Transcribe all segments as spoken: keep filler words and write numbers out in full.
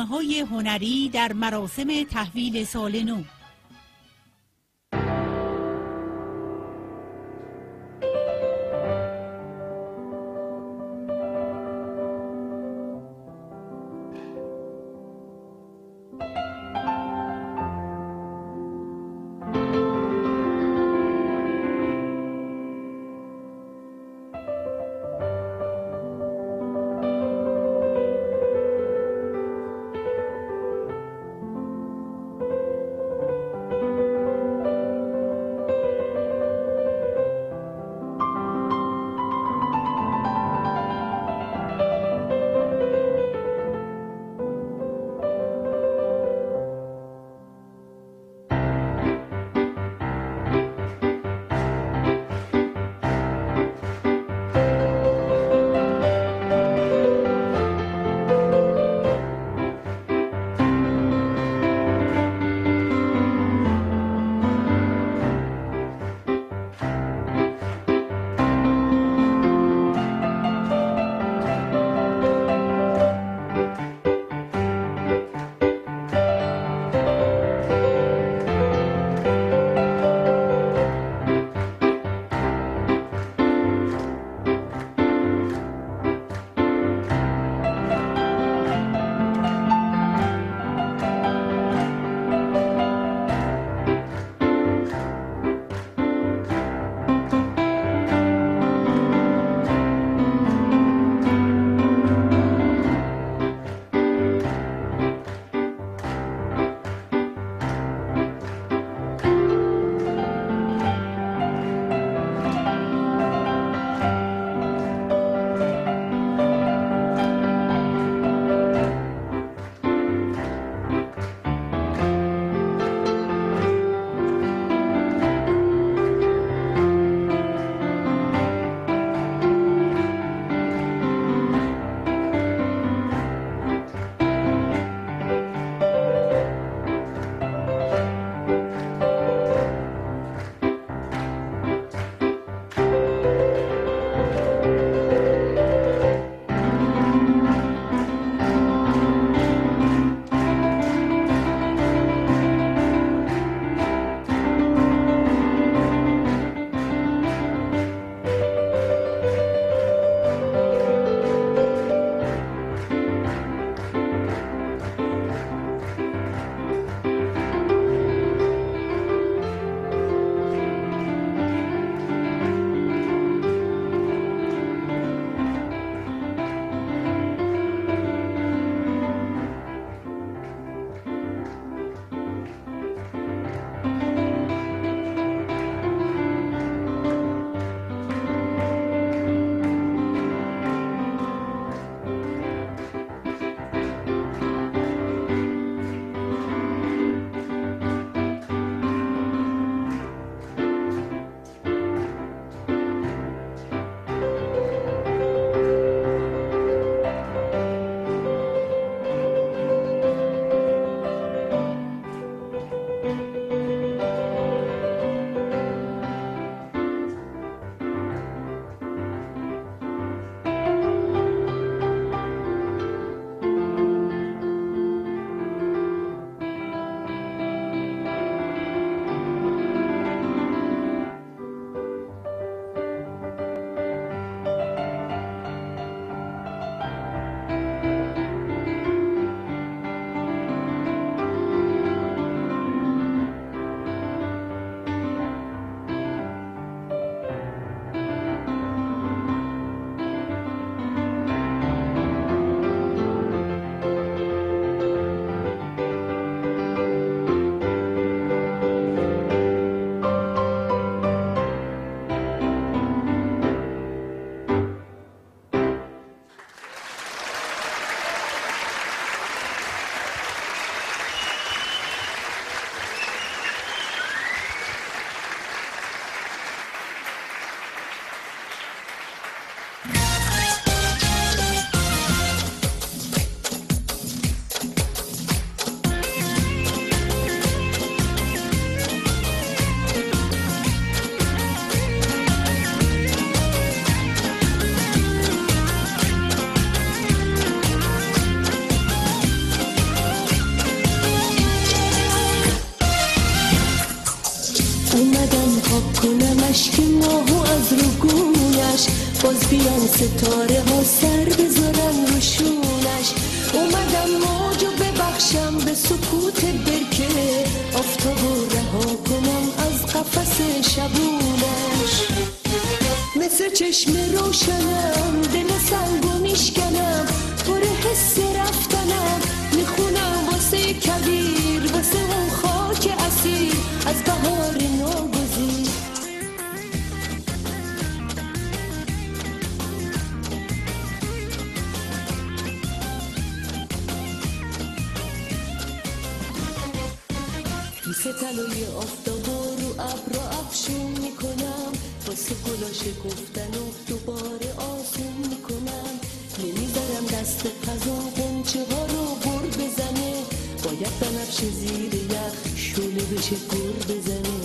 برنامه‌های هنری در مراسم تحویل سال نو. آب کنم عشق ماهو از رو گونش، باز بیان ستاره ها سر بذارن روشونش. اومدم موجو ببخشم به سکوت برکه، آفتابو رها کنم از قفس شبونش. مثل چشم روشنم دل سنگو میشکنم، پر حس رفتنم میخونم واسه کبیر، واسه اون خاک اسیر از بهار ناگزیر. مثل طلای آفتابو رو ابر و افشون میکنم، واسه گلاش گفتن و دوباره آسون میکنم. نمیذارم دست قضا قنچه ها رو بر بزنه، باید بنفش زیر یخ شونه بشه گر بزنه.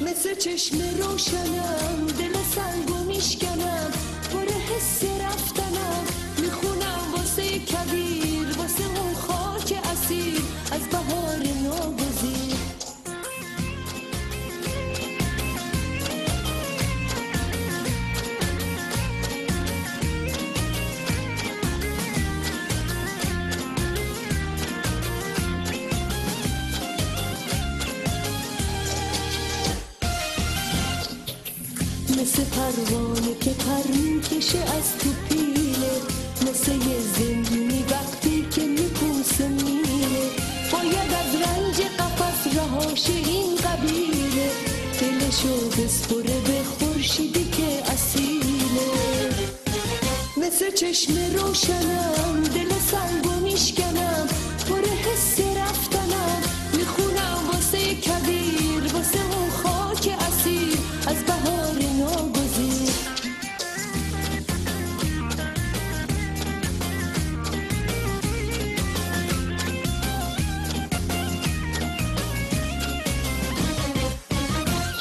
مثل چشم روشنم دل سنگو میشکنم، پر حس رفتنم میخونم واسه کبیر، واسه اون خاک اسیر از بهار ناگزیر. مثل پروانه که پر میکشه از تو پیله، مثل یه زندونی وقتی که میپوسه میله. باید از رنج قفس رهاش این قبیله، دلشو بسپره به خورشیدی که اصیله. مثل چشم روشنم دل سنگو میشکنم، پر حس رفتنم میخونم واسه کبیر، واسه اون خاک اسیر از بهار ناگزیر.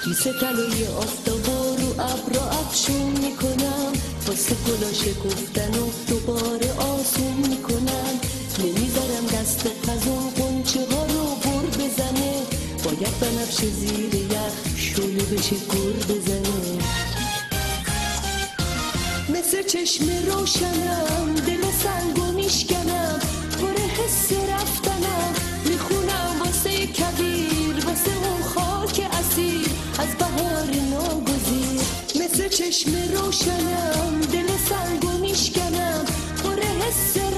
مثل طلای آفتابو رو ابر و افشون میکنم، واسه گلاش گفتن و دوباره آسون میکنم. نمیذارم دست قزون قنچه ها رو بر بزنه، باید بنفشه زیر یخ شونه بشه گر بزنه. مثل چشم روشنم دل سنگو میشکنم، پر حس رفتنم میخونم واسه کبیر، واسه اون خاک اسیر از بهار ناگزیر. مثل چشم روشنم دل سنگو میشکنم، پر حس